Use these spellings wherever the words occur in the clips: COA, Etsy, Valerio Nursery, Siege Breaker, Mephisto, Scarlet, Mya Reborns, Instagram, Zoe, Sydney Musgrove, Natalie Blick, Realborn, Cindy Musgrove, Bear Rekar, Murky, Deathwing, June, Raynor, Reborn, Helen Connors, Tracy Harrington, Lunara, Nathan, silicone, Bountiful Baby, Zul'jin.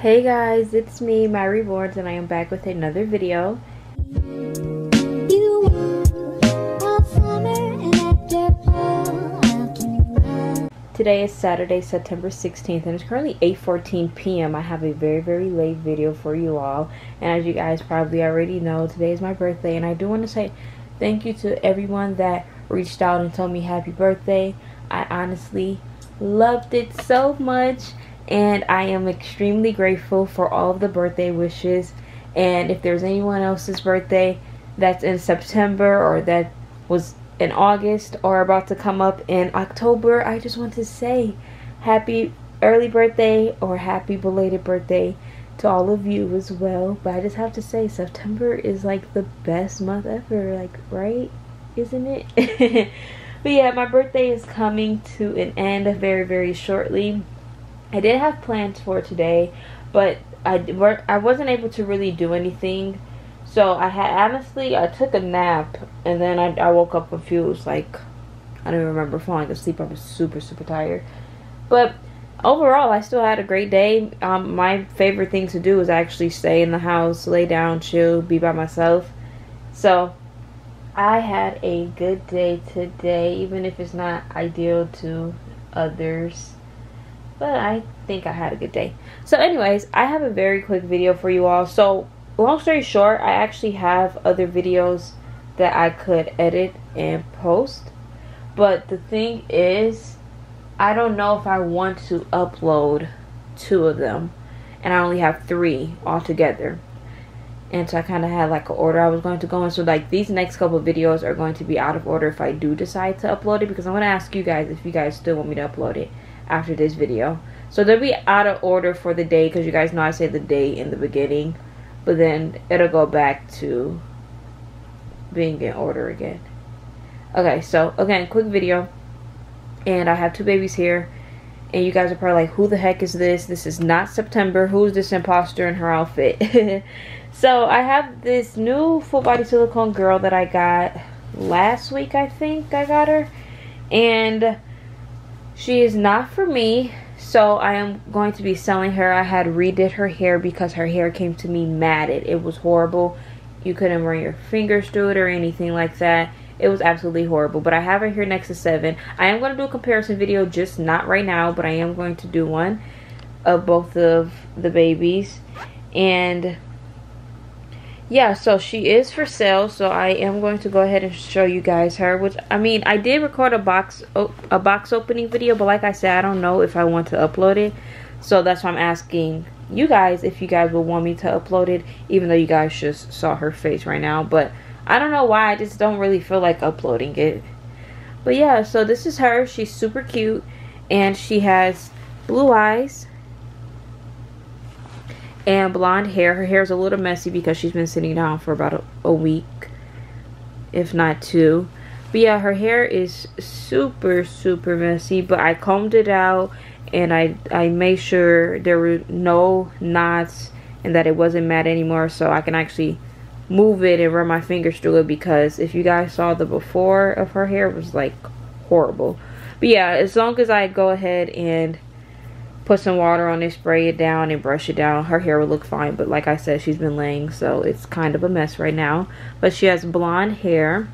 Hey guys, it's me, Mya Reborns, and I am back with another video. Today is Saturday, September 16th, and it's currently 8:14 p.m. I have a very late video for you all, and as you guys probably already know, today is my birthday, and I do want to say thank you to everyone that reached out and told me happy birthday. I honestly loved it so much. And I am extremely grateful for all of the birthday wishes. And if there's anyone else's birthday that's in September or that was in August or about to come up in October, I just want to say happy early birthday or happy belated birthday to all of you as well. But I just have to say September is like the best month ever, like, right? Isn't it? But yeah, my birthday is coming to an end very shortly. I did have plans for today, but I wasn't able to really do anything. So I took a nap, and then I woke up confused. Like, I don't even remember falling asleep. I was super tired. But overall, I still had a great day. My favorite thing to do is actually stay in the house, lay down, chill, be by myself. So I had a good day today, even if it's not ideal to others. But I think I had a good day. So anyways, I have a very quick video for you all. So long story short, I actually have other videos that I could edit and post. But the thing is, I don't know if I want to upload 2 of them. And I only have 3 altogether. And so I kind of had like an order I was going to go in. So like these next couple of videos are going to be out of order if I do decide to upload it. Because I'm going to ask you guys if you guys still want me to upload it after this video. So they'll be out of order for the day, because you guys know I say the day in the beginning, but then it'll go back to being in order again. Okay, so again, quick video, and I have 2 babies here, and you guys are probably like, who the heck is this? This is not September. Who's this imposter in her outfit? So I have this new full body silicone girl that I got last week. I think I got her, and she is not for me, so I am going to be selling her. I had redid her hair because her hair came to me matted. It was horrible. You couldn't run your fingers through it or anything like that. It was absolutely horrible. But I have her here next to 7. I am going to do a comparison video, just not right now, but I am going to do one of both of the babies. And yeah, so she is for sale, so I am going to go ahead and show you guys her, which, I mean, I did record a box opening video, but like I said, I don't know if I want to upload it, so that's why I'm asking you guys if you guys would want me to upload it, even though you guys just saw her face right now, but I don't know why, I just don't really feel like uploading it. But yeah, so this is her. She's super cute, and she has blue eyes and blonde hair. Her hair is a little messy because she's been sitting down for about a week, if not 2. But yeah, her hair is super messy, but I combed it out, and I made sure there were no knots and that it wasn't matte anymore, so I can actually move it and run my fingers through it, because if you guys saw the before of her hair, it was like horrible. But yeah, as long as I go ahead and put some water on it, spray it down, and brush it down, her hair will look fine. But like I said, she's been laying, so it's kind of a mess right now. But she has blonde hair.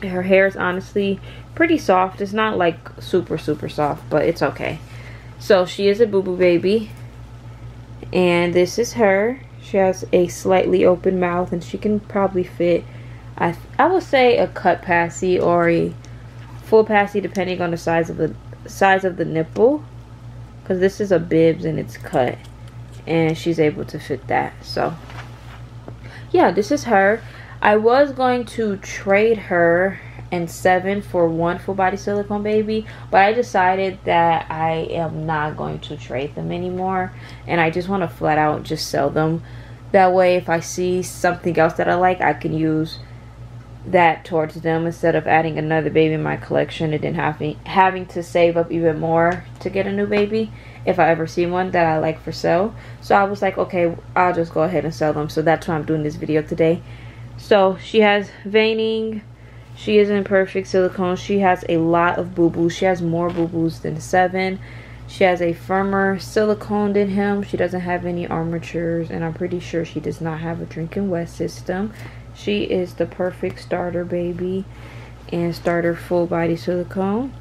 Her hair is honestly pretty soft. It's not like super soft, but it's okay. So she is a boo-boo baby. And this is her. She has a slightly open mouth, and she can probably fit, I would say, a cut passy or a full passy, depending on the size of the nipple. Because this is a bibs and it's cut, and she's able to fit that. So yeah, this is her. I was going to trade her and 7 for 1 full body silicone baby, but I decided that I am not going to trade them anymore, and I just want to flat out just sell them. That way, if I see something else that I like, I can use that towards them instead of adding another baby in my collection and then having to save up even more to get a new baby if I ever see one that I like for sale. So I was like, okay, I'll just go ahead and sell them. So that's why I'm doing this video today. So she has veining. She is in perfect silicone. She has a lot of boo-boos. She has more boo-boos than 7. She has a firmer silicone than him. She doesn't have any armatures, and I'm pretty sure she does not have a drinking wet system. She is the perfect starter baby and starter full body silicone.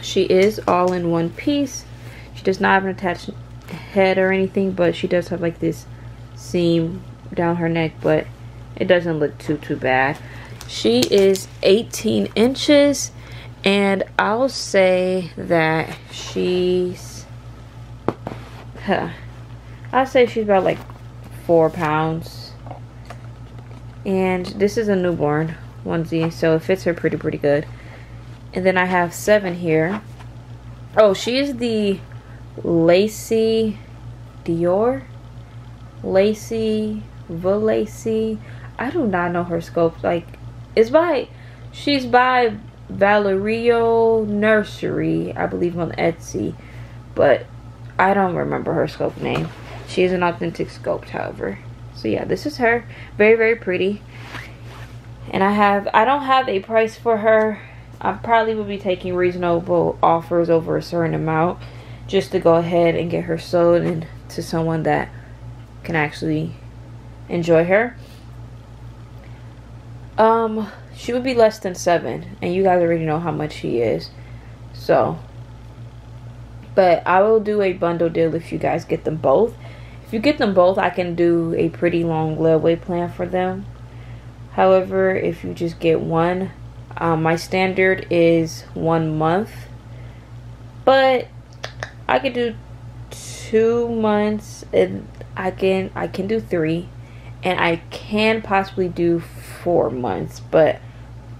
She is all in one piece. She does not have an attached head or anything, but she does have like this seam down her neck, but it doesn't look too bad. She is 18 inches, and I'll say that she's about like 4 pounds. And this is a newborn onesie, so it fits her pretty good. And then I have 7 here. Oh, she is the Lacey Dior, Lacey Valacy. I do not know her scope. Like, it's by, she's by Valerio Nursery, I believe, on Etsy, but I don't remember her scope name. She is an authentic scope, however. So yeah, this is her. Very pretty. And I don't have a price for her. I probably will be taking reasonable offers over a certain amount just to go ahead and get her sold and to someone that can actually enjoy her. She would be less than 7, and you guys already know how much she is. So, but I will do a bundle deal if you guys get them both. If you get them both, I can do a pretty long layaway plan for them. However, if you just get one, my standard is 1 month, but I could do 2 months, and I can do 3, and I can possibly do 4 months, but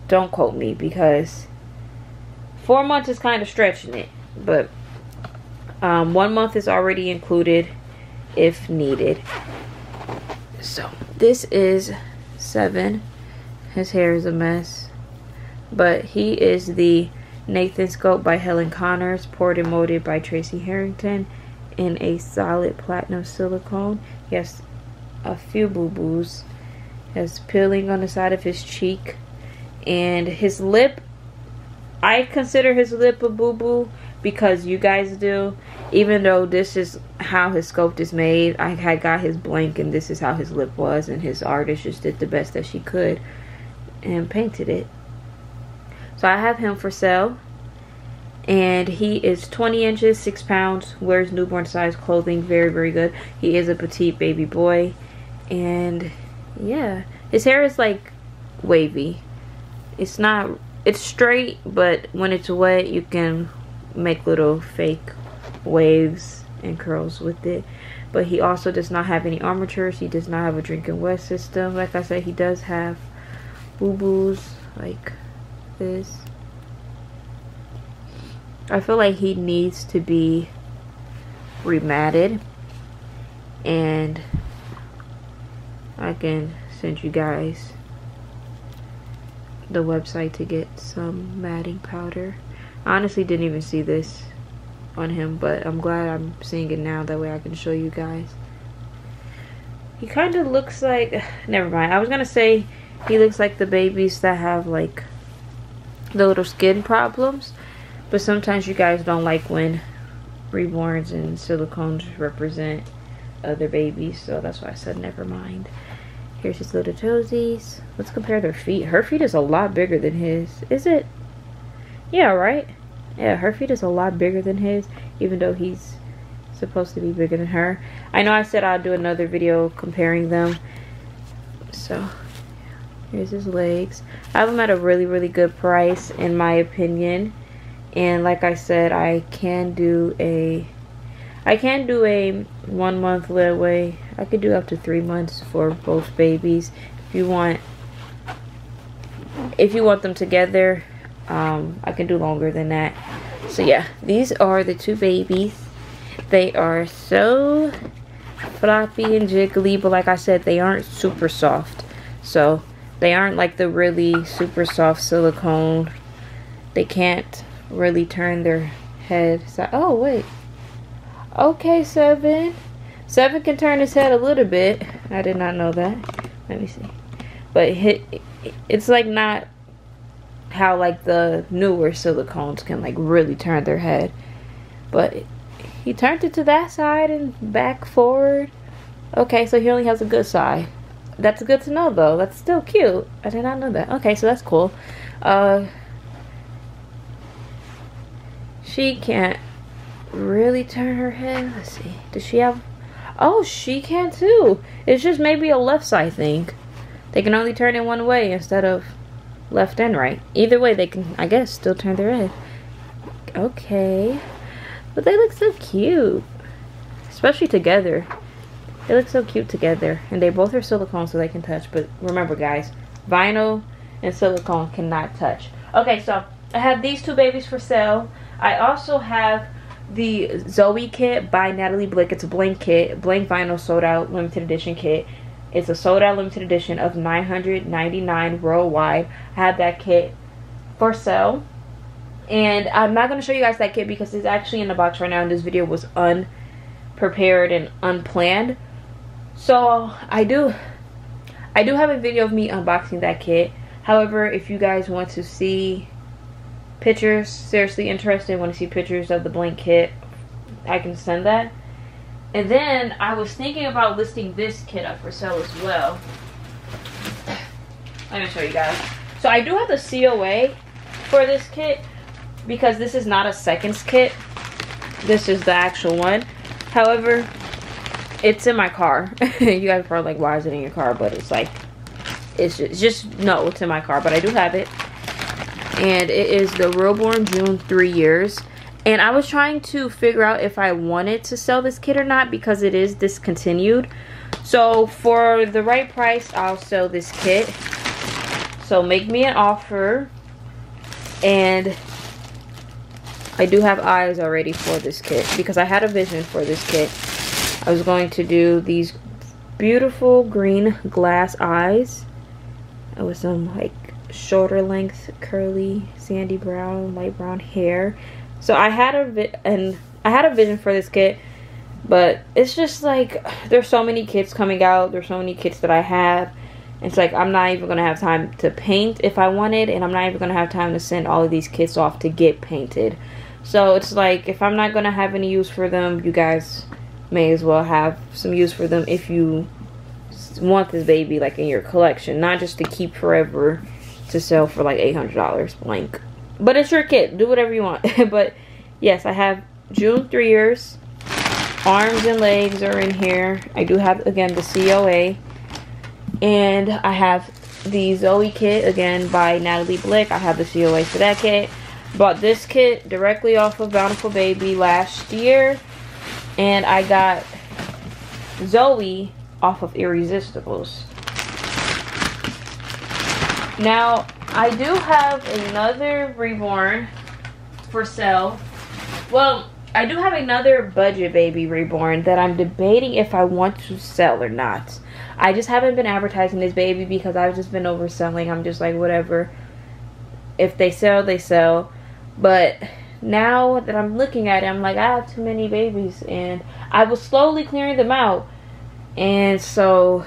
don't quote me because 4 months is kind of stretching it. But 1 month is already included if needed. So this is 7. His hair is a mess, but he is the Nathan sculpt by Helen Connors, poured and molded by Tracy Harrington in a solid platinum silicone. He has a few boo-boos. Has peeling on the side of his cheek, and his lip, I consider his lip a boo-boo because you guys do, even though this is how his sculpt is made. I had got his blank, and this is how his lip was, and his artist just did the best that she could and painted it. So I have him for sale, and he is 20 inches, 6 pounds, wears newborn size clothing, very good. He is a petite baby boy, and yeah, his hair is like wavy. It's not, it's straight, but when it's wet you can make little fake waves and curls with it. But he also does not have any armatures. He does not have a drink and wet system. Like I said, he does have boo-boos like this. I feel like he needs to be rematted, and I can send you guys the website to get some matting powder. I honestly didn't even see this on him, but I'm glad I'm seeing it now. That way I can show you guys. He kind of looks like, never mind. I was going to say he looks like the babies that have like the little skin problems. But sometimes you guys don't like when reborns and silicones represent other babies, so that's why I said never mind. Here's his little toesies. Let's compare their feet. Her feet is a lot bigger than his. Is it? Yeah, right? Yeah, her feet is a lot bigger than his, even though he's supposed to be bigger than her. I know I said I'll do another video comparing them. So here's his legs. I have them at a really good price in my opinion, and like I said, I can do a 1 month layaway. I could do up to 3 months for both babies. If you want them together, I can do longer than that. So yeah, these are the 2 babies. They are so floppy and jiggly, but like I said, they aren't super soft. So they aren't like the really super soft silicone. They can't really turn their head side. Oh wait. Okay, 7. 7 can turn his head a little bit. I did not know that. Let me see. But it's like not how like the newer silicones can like really turn their head. But he turned it to that side and back forward. Okay, so he only has a good side. That's good to know, though. That's still cute. I did not know that. Okay, so that's cool. She can't really turn her head. Let's see. Does she have... Oh, she can, too. It's just maybe a left side thing. They can only turn it one way instead of left and right. Either way, they can, I guess, still turn their head. Okay. But they look so cute. Especially together. They look so cute together. And they both are silicone, so they can touch. But remember, guys, vinyl and silicone cannot touch. Okay, so I have these two babies for sale. I also have the Zoe kit by Natalie Blick. It's a blank kit. Blank vinyl sold out limited edition kit. It's a sold out limited edition of $999 worldwide. I have that kit for sale. And I'm not going to show you guys that kit because it's actually in the box right now. And this video was unprepared and unplanned. So I do have a video of me unboxing that kit. However, if you guys want to see pictures, seriously interested, want to see pictures of the blank kit, I can send that. And then I was thinking about listing this kit up for sale as well. Let me show you guys. So I do have the COA for this kit because this is not a seconds kit. This is the actual one. However, it's in my car. You guys are probably like, why is it in your car? But it's like, it's just no, it's in my car. But I do have it. And it is the Realborn June 3 years. And I was trying to figure out if I wanted to sell this kit or not because it is discontinued. So for the right price, I'll sell this kit. So make me an offer. And I do have eyes already for this kit because I had a vision for this kit. I was going to do these beautiful green glass eyes with some like shoulder length curly sandy brown, light brown hair. So I had a vision for this kit, but it's just like there's so many kits coming out. There's so many kits that I have. It's like I'm not even gonna have time to paint if I wanted, and I'm not even gonna have time to send all of these kits off to get painted. So it's like if I'm not gonna have any use for them, you guys may as well have some use for them if you want this baby like in your collection, not just to keep forever to sell for like $800 blank. But it's your kit. Do whatever you want. But yes, I have June 3 years. Arms and legs are in here. I do have, again, the COA. And I have the Zoe kit, again, by Natalie Blick. I have the COA for that kit. Bought this kit directly off of Bountiful Baby last year. And I got Zoe off of Irresistibles. Now, I do have another Reborn for sale. Well, I do have another budget baby Reborn that I'm debating if I want to sell or not. I just haven't been advertising this baby because I've just been overselling. I'm just like, whatever. If they sell, they sell. But now that I'm looking at it, I'm like, I have too many babies. And I was slowly clearing them out. And so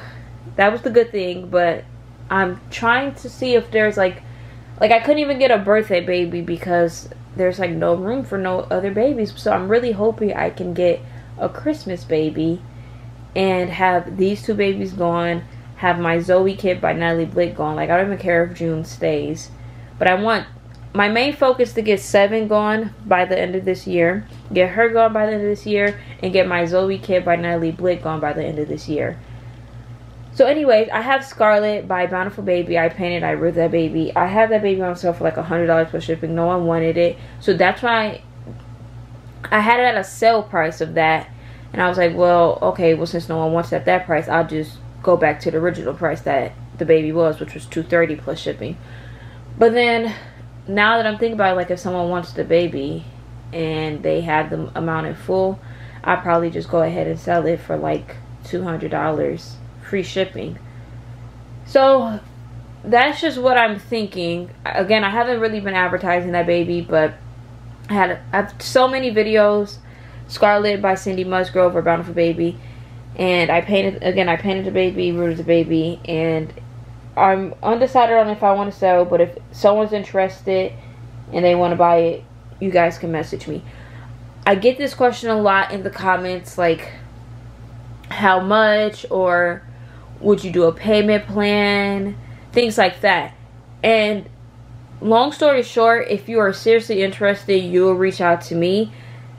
that was the good thing. But I'm trying to see if there's like I couldn't even get a birthday baby because there's like no room for no other babies. So I'm really hoping I can get a Christmas baby and have these two babies gone, have my Zoe kit by Natalie Blick gone. Like I don't even care if June stays, but I want my main focus to get Seven gone by the end of this year, get her gone by the end of this year, and get my Zoe kit by Natalie Blick gone by the end of this year. So anyways, I have Scarlet by Bountiful Baby. I painted, I reared that baby. I have that baby on sale for like $100 plus shipping. No one wanted it. So that's why I had it at a sale price of that. And I was like, well, okay, well, since no one wants it at that price, I'll just go back to the original price that the baby was, which was $230 plus shipping. But then now that I'm thinking about it, like if someone wants the baby and they have the amount in full, I'll probably just go ahead and sell it for like $200. Free shipping. So that's just what I'm thinking. Again, I haven't really been advertising that baby, but I have so many videos. Scarlet by Cindy Musgrove or Bountiful Baby, and I painted the baby, rooted the baby, and I'm undecided on if I want to sell. But if someone's interested and they want to buy it, you guys can message me. I get this question a lot in the comments, like, how much, or would you do a payment plan, things like that. And long story short, if you are seriously interested, you will reach out to me.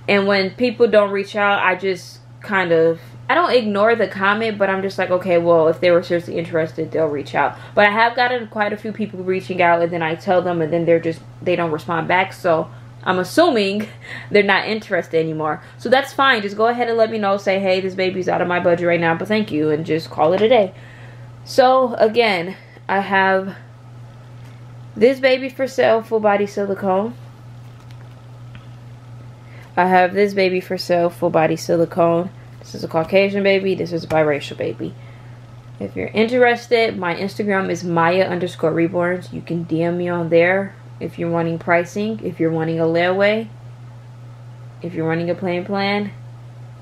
And when people don't reach out, I just kind of, I don't ignore the comment, but I'm just like, okay, well, if they were seriously interested, they'll reach out. But I have gotten quite a few people reaching out, and then I tell them, and then they're just, they don't respond back. So I'm assuming they're not interested anymore. So that's fine. Just go ahead and let me know. Say, hey, this baby's out of my budget right now, but thank you, and just call it a day. So again, I have this baby for sale, full body silicone. I have this baby for sale, full body silicone. This is a Caucasian baby. This is a biracial baby. If you're interested, my Instagram is Mya_Reborns. You can DM me on there if you're wanting pricing, if you're wanting a layaway, if you're wanting a plain plan,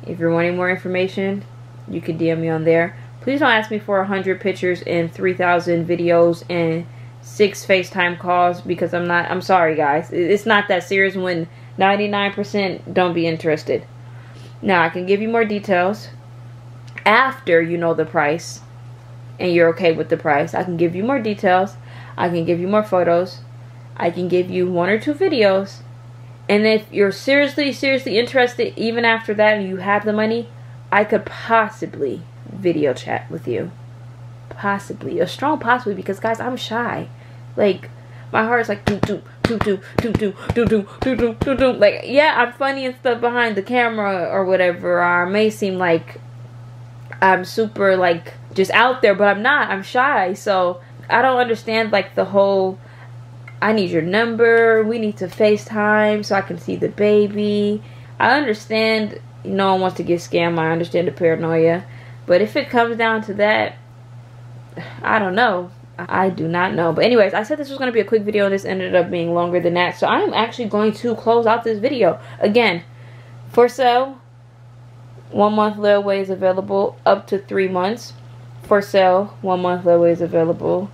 if you're wanting more information, you can DM me on there. Please don't ask me for 100 pictures and 3,000 videos and 6 FaceTime calls, because I'm not, I'm sorry guys, it's not that serious when 99% don't be interested. Now I can give you more details after you know the price and you're okay with the price. I can give you more details, I can give you more photos, I can give you 1 or 2 videos, and if you're seriously interested, even after that and you have the money, I could possibly video chat with you. Possibly, a strong possibly, because guys, I'm shy. Like, my heart's like do do do do do do do do do do do. Like, yeah, I'm funny and stuff behind the camera or whatever. I may seem like I'm super like just out there, but I'm not. I'm shy, so I don't understand like the whole, I need your number, we need to FaceTime so I can see the baby. I understand no one wants to get scammed. I understand the paranoia, but if it comes down to that, I don't know. I do not know. But anyways, I said this was going to be a quick video, and this ended up being longer than that. So I am actually going to close out this video. Again, for sale, 1 month layaway is available up to 3 months. For sale, 1 month layaway is available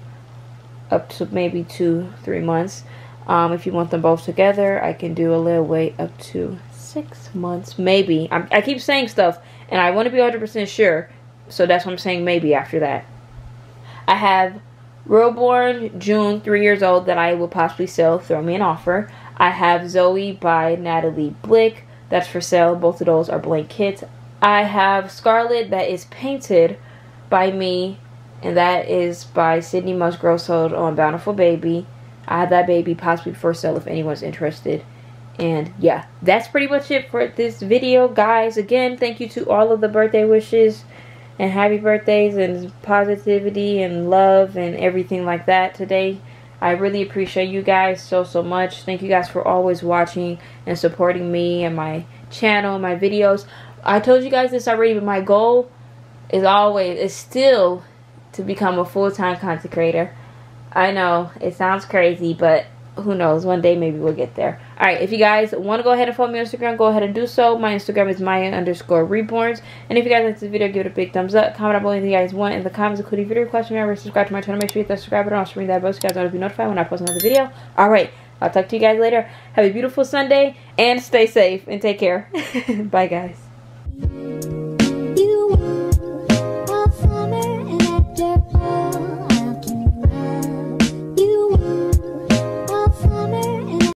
up to maybe 2-3 months. If you want them both together, I can do a layaway up to 6 months, maybe. I keep saying stuff, and I want to be 100% sure. So that's what I'm saying, maybe after that. I have Realborn, June, 3 years old, that I will possibly sell. Throw me an offer. I have Zoe by Natalie Blick. That's for sale. Both of those are blank kits. I have Scarlet, that is painted by me, and that is by Sydney Musgrove, sold on Bountiful Baby. I have that baby possibly for sale if anyone's interested. And yeah, that's pretty much it for this video, guys. Again, thank you to all of the birthday wishes, and happy birthdays, and positivity, and love, and everything like that today. I really appreciate you guys so much. Thank you guys for always watching and supporting me and my channel, my videos. I told you guys this already, but my goal is always, is still, to become a full-time content creator. I know, it sounds crazy, but who knows, one day maybe we'll get there. Alright, if you guys want to go ahead and follow me on Instagram, go ahead and do so. My Instagram is Mya_Reborns. And if you guys like this video, give it a big thumbs up. Comment down below anything you guys want in the comments, including video requests. Remember to subscribe to my channel. Make sure you hit that subscribe button. Also ring that bell so you guys will be notified when I post another video. Alright, I'll talk to you guys later. Have a beautiful Sunday, and stay safe, and take care. Bye, guys.